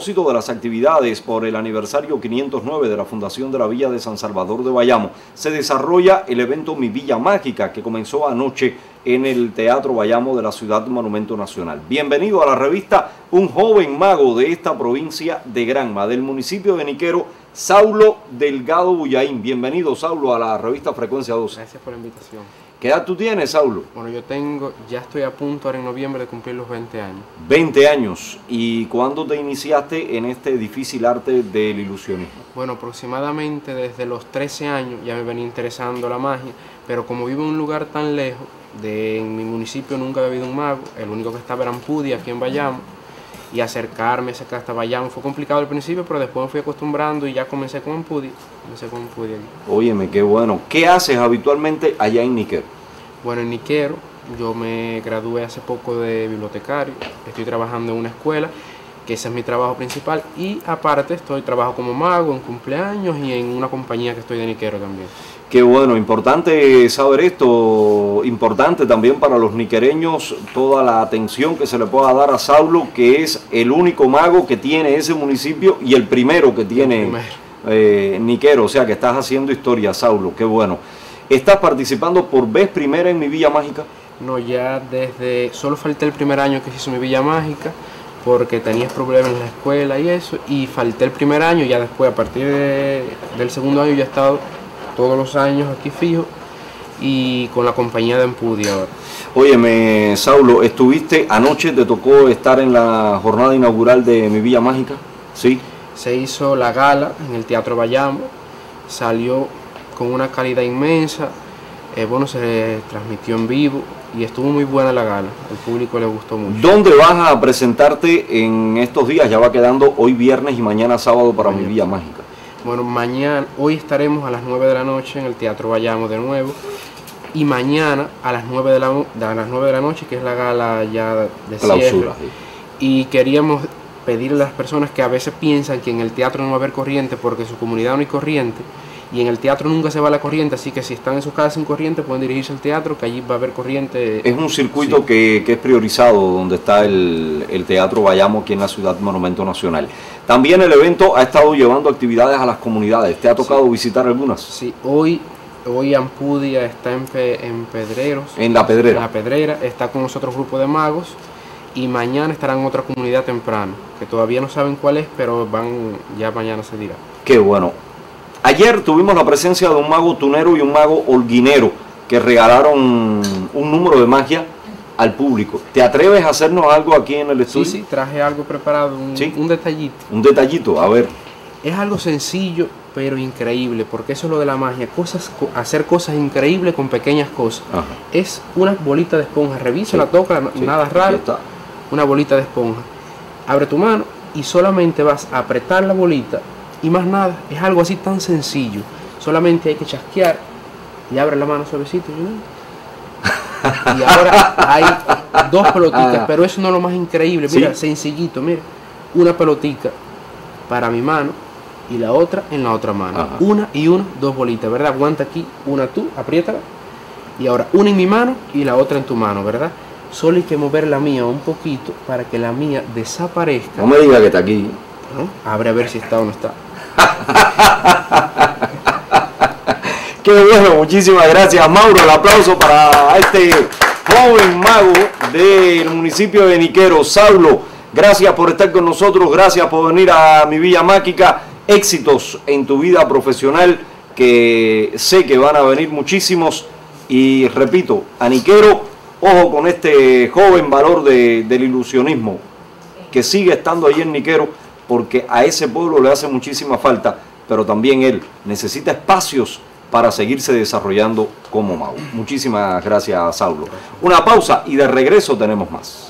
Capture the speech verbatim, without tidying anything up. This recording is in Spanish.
A propósito de las actividades por el aniversario quinientos nueve de la Fundación de la Villa de San Salvador de Bayamo, se desarrolla el evento Mi Villa Mágica, que comenzó anoche en el Teatro Bayamo de la Ciudad Monumento Nacional. Bienvenido a la revista, un joven mago de esta provincia de Granma, del municipio de Niquero, Saulo Delgado Buyaín. Bienvenido, Saulo, a la revista Frecuencia doce. Gracias por la invitación. ¿Qué edad tú tienes, Saulo? Bueno, yo tengo, ya estoy a punto ahora en noviembre de cumplir los veinte años. veinte años. ¿Y cuándo te iniciaste en este difícil arte del ilusionismo? Bueno, aproximadamente desde los trece años ya me venía interesando la magia, pero como vivo en un lugar tan lejos, de, en mi municipio nunca había habido un mago, el único que estaba era Ampudia, aquí en Bayamo, y acercarme hasta Bayamo fue complicado al principio, pero después me fui acostumbrando y ya comencé con Ampudia. Comencé con Ampudia. Óyeme, qué bueno. ¿Qué haces habitualmente allá en Niquero? Bueno, en Niquero yo me gradué hace poco de bibliotecario, estoy trabajando en una escuela, que ese es mi trabajo principal, y aparte estoy trabajo como mago en cumpleaños y en una compañía que estoy de Niquero también. Qué bueno, importante saber esto, importante también para los niquereños toda la atención que se le pueda dar a Saulo, que es el único mago que tiene ese municipio y el primero que tiene primero. Eh, Niquero, o sea que estás haciendo historia, Saulo, qué bueno. ¿Estás participando por vez primera en Mi Villa Mágica? No, ya desde, solo falté el primer año que se hizo Mi Villa Mágica, porque tenías problemas en la escuela y eso, y falté el primer año, ya después a partir de, del segundo año ya he estado todos los años aquí fijo y con la compañía de Ampudia ahora. Óyeme, Saulo, estuviste anoche, te tocó estar en la jornada inaugural de Mi Villa Mágica, ¿sí? Se hizo la gala en el Teatro Bayamo, salió con una calidad inmensa, eh, bueno, se transmitió en vivo, y estuvo muy buena la gala, al público le gustó mucho. ¿Dónde vas a presentarte en estos días? Ya va quedando hoy viernes y mañana sábado para mañana. Mi Villa Mágica. Bueno, mañana, hoy estaremos a las nueve de la noche en el Teatro Bayamo de nuevo. Y mañana a las nueve de la noche, que es la gala ya de clausura. Sí. Y queríamos pedirle a las personas que a veces piensan que en el teatro no va a haber corriente porque en su comunidad no hay corriente. Y en el teatro nunca se va la corriente, así que si están en sus casas sin corriente pueden dirigirse al teatro, que allí va a haber corriente. Es un circuito sí. que, que es priorizado, donde está el, el Teatro Bayamo, aquí en la Ciudad Monumento Nacional. También el evento ha estado llevando actividades a las comunidades. ¿Te ha tocado sí. visitar algunas? Sí, hoy, hoy Ampudia está en, pe, en Pedreros. En La Pedrera. En La Pedrera, está con nosotros grupo de magos. Y mañana estarán en otra comunidad temprano, que todavía no saben cuál es, pero van ya mañana se dirá. Qué bueno. Ayer tuvimos la presencia de un mago tunero y un mago holguinero que regalaron un número de magia al público. ¿Te atreves a hacernos algo aquí en el estudio? Sí, sí, traje algo preparado, un, ¿Sí? un detallito. Un detallito, a ver. Es algo sencillo pero increíble, porque eso es lo de la magia, cosas, hacer cosas increíbles con pequeñas cosas. Ajá. Es una bolita de esponja, revisa, sí. la toca, sí. nada raro, está. Una bolita de esponja. Abre tu mano y solamente vas a apretar la bolita. Y más nada, es algo así tan sencillo. Solamente hay que chasquear y abre la mano suavecito. Y ahora hay dos pelotitas, pero eso no es lo más increíble. Mira, ¿Sí? sencillito, mira. Una pelotita para mi mano y la otra en la otra mano. Ajá. Una y una, dos bolitas, ¿verdad? Aguanta aquí, una tú, apriétala. Y ahora una en mi mano y la otra en tu mano, ¿verdad? Solo hay que mover la mía un poquito para que la mía desaparezca. No me diga que está aquí. ¿No? Abre a ver si está o no está. Qué bueno, muchísimas gracias, Mauro. El aplauso para este joven mago del municipio de Niquero, Saulo. Gracias por estar con nosotros, gracias por venir a Mi Villa Mágica. Éxitos en tu vida profesional, que sé que van a venir muchísimos. Y repito, a Niquero, ojo con este joven valor de, del ilusionismo, que sigue estando ahí en Niquero, porque a ese pueblo le hace muchísima falta, pero también él necesita espacios para seguirse desarrollando como mago. Muchísimas gracias, Saulo. Una pausa y de regreso tenemos más.